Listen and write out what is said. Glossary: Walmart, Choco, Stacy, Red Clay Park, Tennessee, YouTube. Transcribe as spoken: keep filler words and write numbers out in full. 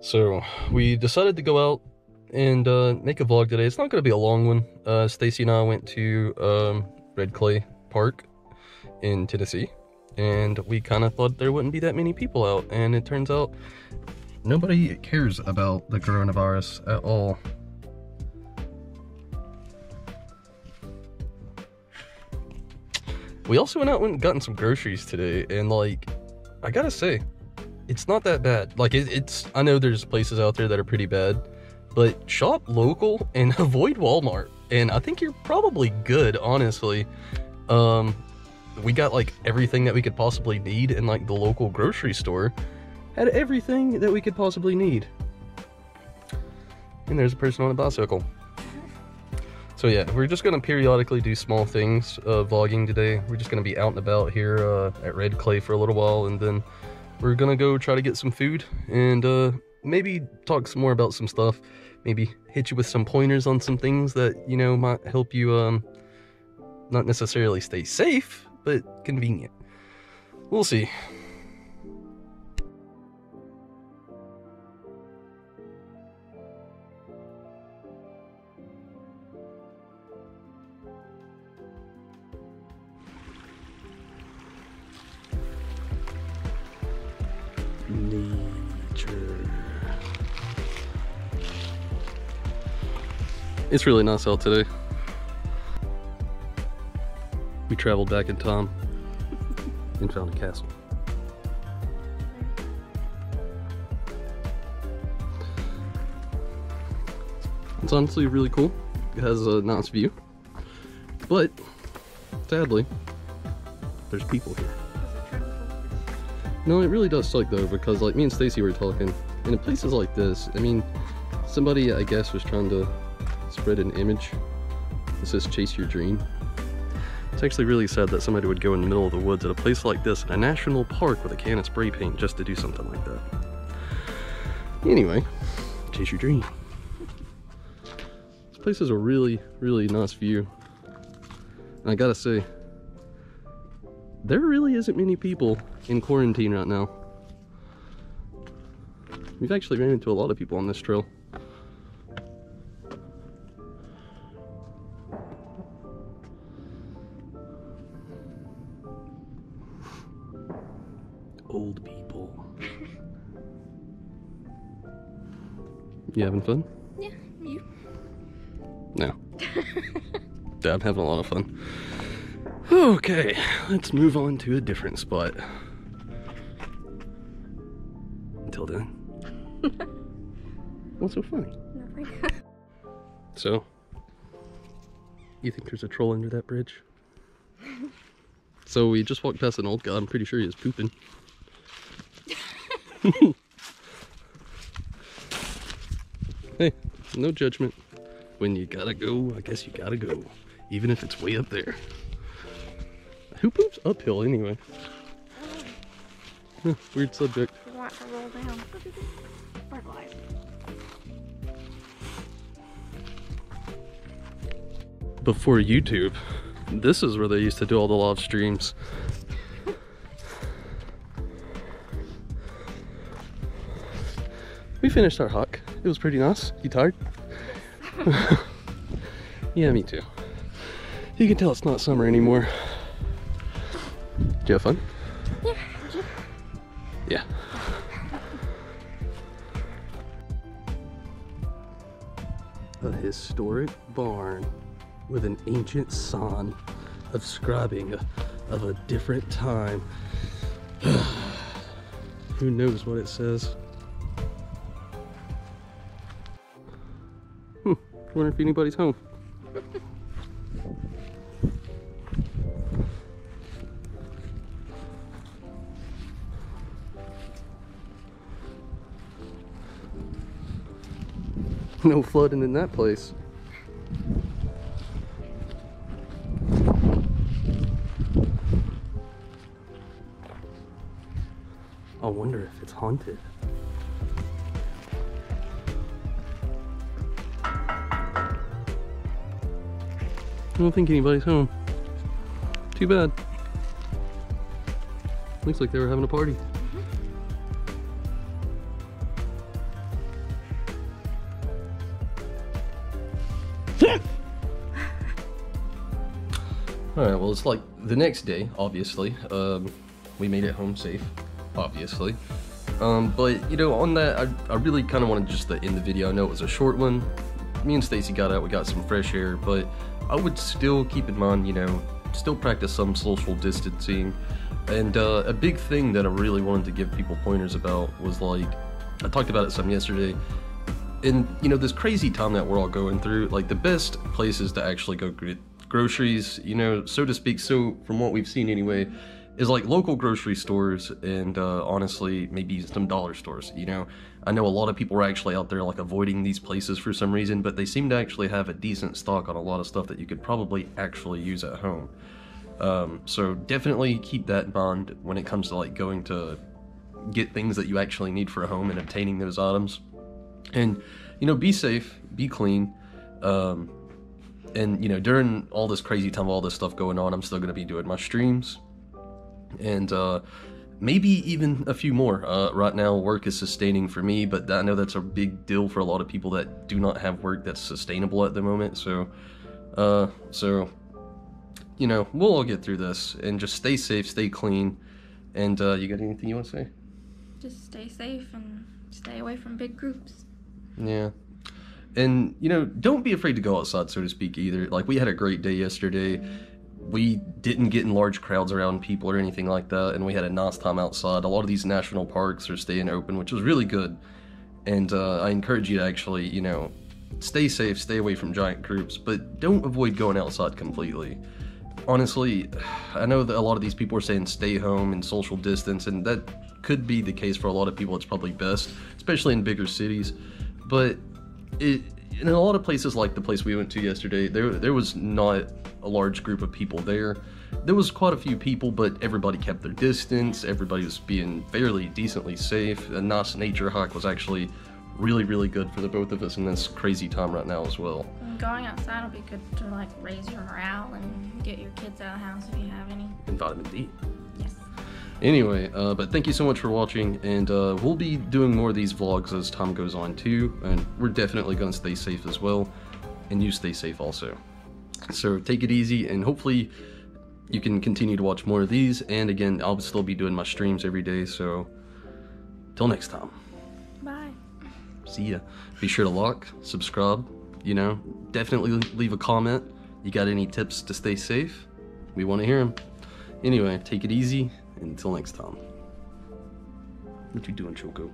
So we decided to go out and uh, make a vlog today. It's not going to be a long one. Uh, Stacy and I went to um, Red Clay Park in Tennessee, and we kind of thought there wouldn't be that many people out, and it turns out nobody cares about the coronavirus at all. We also went out and gotten some groceries today, and like, I gotta say, it's not that bad. Like, it, it's, I know there's places out there that are pretty bad, but shop local and avoid Walmart, and I think you're probably good, honestly. Um, we got like everything that we could possibly need, and like the local grocery store had everything that we could possibly need. And there's a person on a bicycle. So yeah, we're just gonna periodically do small things, uh, vlogging today. We're just gonna be out and about here uh, at Red Clay for a little while, and then we're gonna go try to get some food and uh, maybe talk some more about some stuff. Maybe hit you with some pointers on some things that, you know, might help you um, not necessarily stay safe, but convenient. We'll see. Nature. It's really nice out today. We traveled back in time and found a castle. It's honestly really cool. It has a nice view, but sadly, there's people here. No, it really does suck though, because like me and Stacy were talking, and in places like this, I mean, somebody I guess was trying to spread an image. It says chase your dream. It's actually really sad that somebody would go in the middle of the woods at a place like this, in a national park, with a can of spray paint just to do something like that. Anyway, chase your dream. This place is a really, really nice view. And I gotta say, there really isn't many people in quarantine right now. We've actually ran into a lot of people on this trail. Old people. You having fun? Yeah, you. No. Yeah, I'm having a lot of fun. Okay, let's move on to a different spot. Until then. What's so funny? Nothing. So, you think there's a troll under that bridge? So we just walked past an old guy. I'm pretty sure he was pooping. Hey, no judgment. When you gotta go, I guess you gotta go. Even if it's way up there. Who poops uphill anyway? Huh, weird subject. You want to roll down. Bird life. Before YouTube, this is where they used to do all the live streams. We finished our hike. It was pretty nice. You tired? Yeah, me too. You can tell it's not summer anymore. Did you have fun? Yeah. Yeah. A historic barn with an ancient sign of scribing of a different time. Who knows what it says? Hmm. I wonder if anybody's home. No flooding in that place. I wonder if it's haunted. I don't think anybody's home. Too bad. Looks like they were having a party. Alright, well, it's like the next day, obviously. Um, we made it home safe, obviously. Um, but, you know, on that, I, I really kind of wanted just to end the video. I know it was a short one. Me and Stacy got out, we got some fresh air, but I would still keep in mind, you know, still practice some social distancing. And uh, a big thing that I really wanted to give people pointers about was, like, I talked about it some yesterday. And, you know, this crazy time that we're all going through, like, the best places to actually go get groceries, you know, so to speak, so from what we've seen anyway, is like local grocery stores and uh, honestly, maybe some dollar stores, you know? I know a lot of people are actually out there like avoiding these places for some reason, but they seem to actually have a decent stock on a lot of stuff that you could probably actually use at home. Um, so definitely keep that in mind when it comes to like going to get things that you actually need for a home and obtaining those items. And, you know, be safe, be clean. Um, and, you know, during all this crazy time, all this stuff going on, I'm still going to be doing my streams. And uh, maybe even a few more. Uh, right now, work is sustaining for me, but I know that's a big deal for a lot of people that do not have work that's sustainable at the moment. So, uh, so you know, we'll all get through this. And just stay safe, stay clean. And uh, you got anything you want to say? Just stay safe and stay away from big groups. Yeah. And, you know, don't be afraid to go outside, so to speak, either. Like, we had a great day yesterday. We didn't get in large crowds around people or anything like that, and we had a nice time outside. A lot of these national parks are staying open, which is really good. And uh, I encourage you to actually, you know, stay safe, stay away from giant groups, but don't avoid going outside completely. Honestly, I know that a lot of these people are saying stay home and social distance, and that could be the case for a lot of people. It's probably best, especially in bigger cities. But it, in a lot of places like the place we went to yesterday, there, there was not a large group of people there. There was quite a few people, but everybody kept their distance. Everybody was being fairly decently safe. A nice nature hike was actually really, really good for the both of us in this crazy time right now as well. Going outside will be good to like raise your morale and get your kids out of the house if you have any. And vitamin D. Yes. Anyway, uh, but thank you so much for watching, and uh, we'll be doing more of these vlogs as time goes on too, and we're definitely going to stay safe as well, and you stay safe also. So take it easy, and hopefully you can continue to watch more of these, and again, I'll still be doing my streams every day, so till next time. Bye. See ya. Be sure to like, subscribe, you know, definitely leave a comment. You got any tips to stay safe? We want to hear them. Anyway, take it easy. Until next time. What you doing, Choco?